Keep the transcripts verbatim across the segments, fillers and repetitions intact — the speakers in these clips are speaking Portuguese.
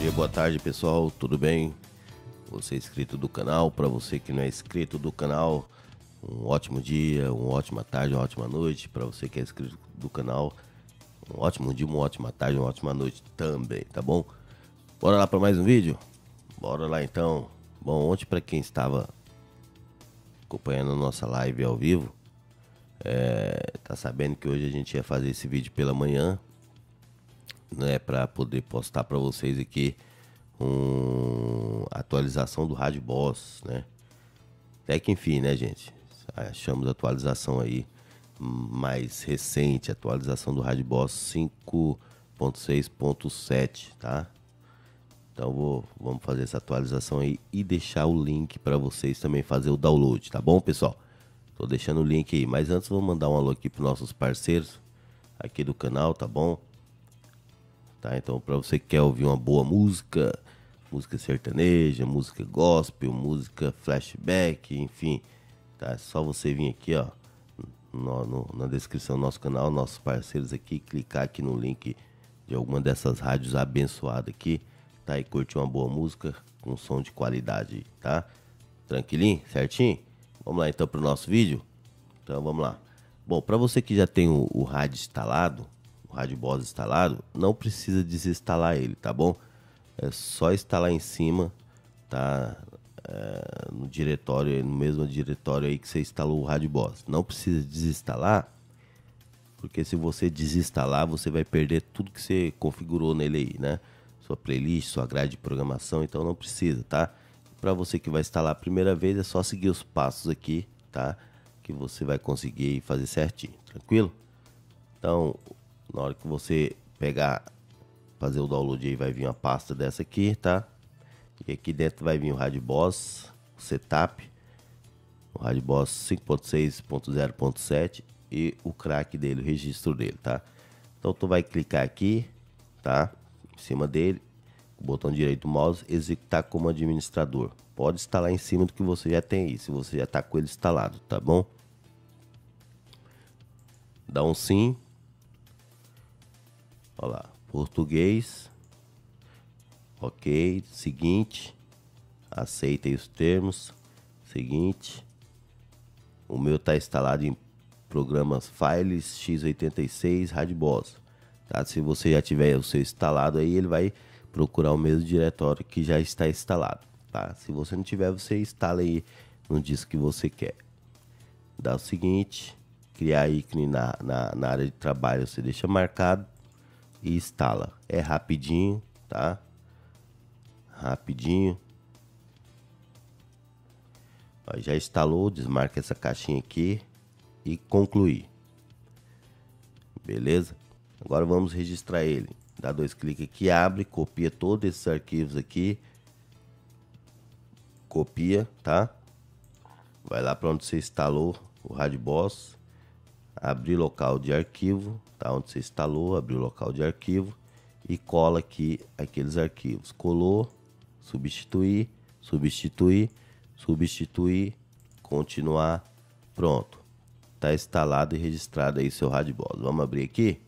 dia, boa tarde pessoal, tudo bem? Você inscrito do canal, para você que não é inscrito do canal, um ótimo dia, uma ótima tarde, uma ótima noite. Para você que é inscrito do canal, um ótimo dia, uma ótima tarde, uma ótima noite também, tá bom? Bora lá para mais um vídeo? Bora lá então. Bom, ontem para quem estava acompanhando a nossa live ao vivo, é, tá sabendo que hoje a gente ia fazer esse vídeo pela manhã, né, para poder postar para vocês aqui um atualização do RadioBoss, né? Até que enfim, né, gente? Achamos a atualização aí mais recente, atualização do RadioBoss cinco ponto seis ponto sete, tá? Então vou, vamos fazer essa atualização aí e deixar o link para vocês também fazer o download, tá bom, pessoal? Tô deixando o link aí, mas antes vou mandar um alô aqui para nossos parceiros aqui do canal, tá bom? Tá, então para você que quer ouvir uma boa música, música sertaneja, música gospel, música flashback, enfim, tá? É só você vir aqui, ó, no, no, na descrição do nosso canal, nossos parceiros aqui, clicar aqui no link de alguma dessas rádios abençoadas aqui, tá? E curtir uma boa música com som de qualidade, tá? Tranquilinho, certinho? Vamos lá então para o nosso vídeo? Então vamos lá. Bom, para você que já tem o, o rádio instalado, o RadioBoss instalado, não precisa desinstalar ele, tá bom? É só instalar em cima, tá? É, no diretório, no mesmo diretório aí que você instalou o RadioBoss. Não precisa desinstalar, porque se você desinstalar, você vai perder tudo que você configurou nele aí, né? Sua playlist, sua grade de programação, então não precisa, tá? Para você que vai instalar a primeira vez, é só seguir os passos aqui, tá? Que você vai conseguir fazer certinho, tranquilo? Então, na hora que você pegar, fazer o download aí, vai vir uma pasta dessa aqui, tá? E aqui dentro vai vir o RadioBoss, o setup, o RadioBoss cinco ponto seis ponto zero ponto sete e o crack dele, o registro dele, tá? Então tu vai clicar aqui, tá? Em cima dele, o botão direito do mouse, executar como administrador. Pode instalar em cima do que você já tem aí, se você já tá com ele instalado, tá bom? Dá um sim. Olha lá, português, ok, seguinte, aceitem os termos, seguinte, o meu está instalado em programas Files x oitenta e seis RadioBoss, tá? Se você já tiver o seu instalado aí, ele vai procurar o mesmo diretório que já está instalado, tá? Se você não tiver, você instala aí no disco que você quer. Dá o seguinte, criar ícone na, na, na área de trabalho, você deixa marcado e instala. É rapidinho, tá? Rapidinho. Ó, já instalou, desmarca essa caixinha aqui e concluir. Beleza? Agora vamos registrar ele. Dá dois cliques aqui, abre, copia todos esses arquivos aqui. Copia, tá? Vai lá para onde você instalou o RadioBoss. Abrir local de arquivo, tá? Onde você instalou, abrir o local de arquivo e cola aqui aqueles arquivos. Colou, substituir, substituir, substituir, continuar, pronto. Tá instalado e registrado aí seu RadioBoss. Vamos abrir aqui?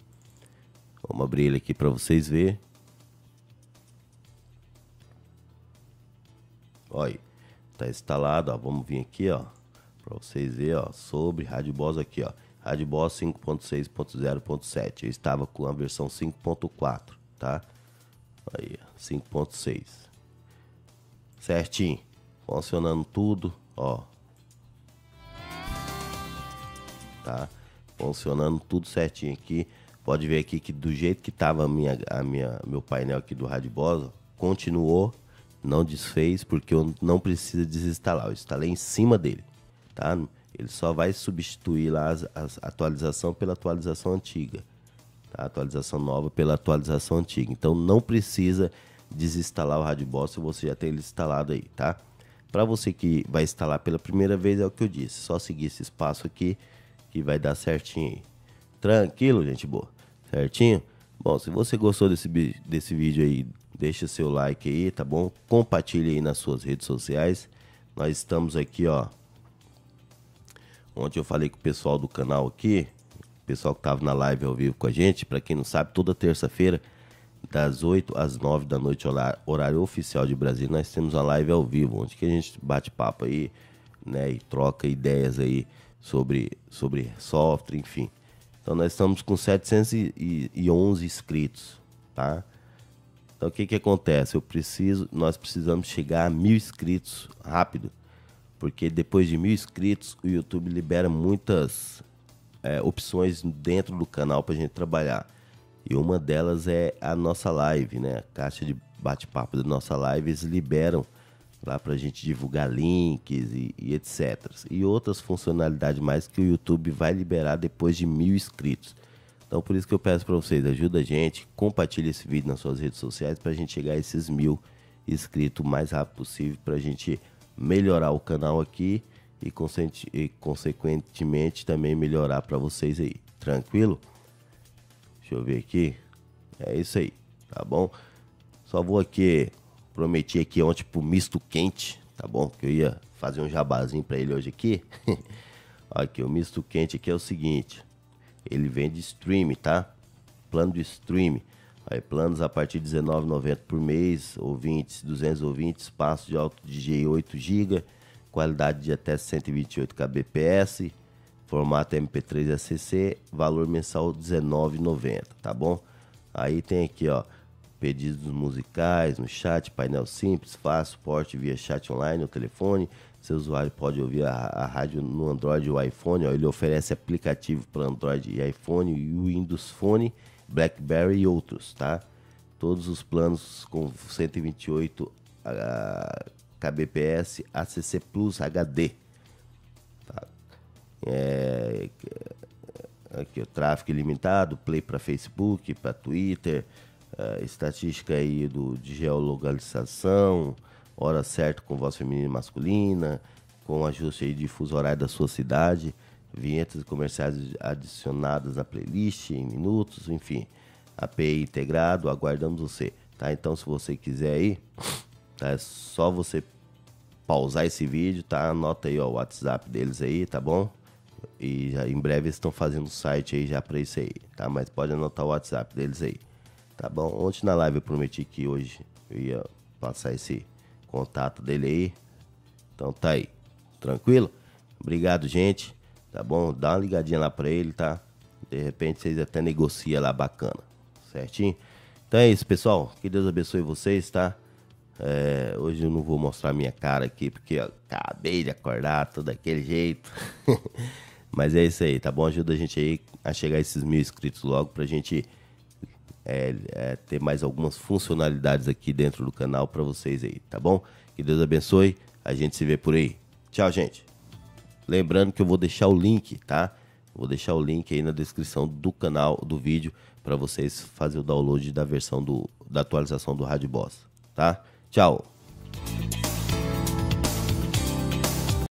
Vamos abrir ele aqui para vocês verem. Olha, tá instalado, ó. Vamos vir aqui, ó, para vocês verem, ó, sobre RadioBoss aqui, ó. RadioBoss cinco ponto seis ponto zero ponto sete. Eu estava com a versão cinco ponto quatro, tá? Aí, cinco ponto seis. Certinho. Funcionando tudo, ó. Tá? Funcionando tudo certinho aqui. Pode ver aqui que do jeito que tava a minha, a minha, meu painel aqui do RadioBoss, continuou, não desfez, porque eu não preciso desinstalar. Eu instalei em cima dele, tá? Ele só vai substituir lá as, as atualização pela atualização antiga, tá? Atualização nova pela atualização antiga. Então não precisa desinstalar o RadioBoss se você já tem ele instalado aí, tá? Para você que vai instalar pela primeira vez, é o que eu disse, só seguir esse espaço aqui que vai dar certinho aí. Tranquilo, gente boa? Certinho? Bom, se você gostou desse, desse vídeo aí, deixa seu like aí, tá bom? Compartilha aí nas suas redes sociais. Nós estamos aqui, ó. Ontem eu falei com o pessoal do canal aqui, o pessoal que estava na live ao vivo com a gente. Para quem não sabe, toda terça-feira, das oito às nove da noite, horário oficial de Brasília, nós temos a live ao vivo, onde que a gente bate papo aí, né, e troca ideias aí sobre, sobre software, enfim. Então nós estamos com setecentos e onze inscritos, tá? Então o que que acontece? Eu preciso, nós precisamos chegar a mil inscritos rápido, porque depois de mil inscritos o YouTube libera muitas é, opções dentro do canal pra gente trabalhar. E uma delas é a nossa live, né? A caixa de bate-papo da nossa live, eles liberam lá pra gente divulgar links e, e etcétera. E outras funcionalidades mais que o YouTube vai liberar depois de mil inscritos. Então por isso que eu peço pra vocês, ajuda a gente, compartilha esse vídeo nas suas redes sociais pra gente chegar a esses mil inscritos o mais rápido possível, pra gente melhorar o canal aqui e, consenti- e consequentemente também melhorar pra vocês aí, tranquilo? Deixa eu ver aqui, é isso aí, tá bom? Só vou aqui, prometi aqui ontem pro Misto Quente, tá bom? Que eu ia fazer um jabazinho pra ele hoje aqui. Aqui, o Misto Quente aqui é o seguinte, ele vende stream, tá? Plano de stream, aí planos a partir de dezenove reais e noventa centavos por mês, ouvintes, duzentos ouvintes, espaço de alto D J oito gigas, qualidade de até cento e vinte e oito kbps, formato M P três A C C, valor mensal dezenove reais e noventa centavos, tá bom? Aí tem aqui, ó, pedidos musicais no chat, painel simples, fácil, suporte via chat online ou telefone. Seu usuário pode ouvir a, a rádio no Android ou iPhone, ó, ele oferece aplicativo para Android e iPhone, e Windows Phone, BlackBerry e outros, tá? Todos os planos com cento e vinte e oito kbps, A C C Plus H D. É, aqui o tráfego ilimitado, play para Facebook, para Twitter, uh, estatística aí do, de geolocalização, hora certa com voz feminina e masculina, com ajuste aí de fuso horário da sua cidade, vinhetas comerciais adicionadas à playlist em minutos, enfim, A P I integrado, aguardamos você, tá? Então se você quiser aí, tá? É só você pausar esse vídeo, tá? Anota aí, ó, o WhatsApp deles aí, tá bom? E já, em breve eles estão fazendo o site aí já para isso aí, tá? Mas pode anotar o WhatsApp deles aí, tá bom? Ontem na live eu prometi que hoje eu ia passar esse contato dele aí. Então tá aí, tranquilo? Obrigado, gente, tá bom? Dá uma ligadinha lá para ele, tá? De repente vocês até negociam lá bacana, certinho? Então é isso, pessoal. Que Deus abençoe vocês, tá? É, hoje eu não vou mostrar minha cara aqui, porque eu acabei de acordar, tô daquele jeito. Mas é isso aí, tá bom? Ajuda a gente aí a chegar a esses mil inscritos logo, pra gente é, é, ter mais algumas funcionalidades aqui dentro do canal pra vocês aí, tá bom? Que Deus abençoe, a gente se vê por aí. Tchau, gente. Lembrando que eu vou deixar o link, tá? Vou deixar o link aí na descrição do canal, do vídeo, pra vocês fazerem o download da versão do, da atualização do RadioBoss, tá? Tchau.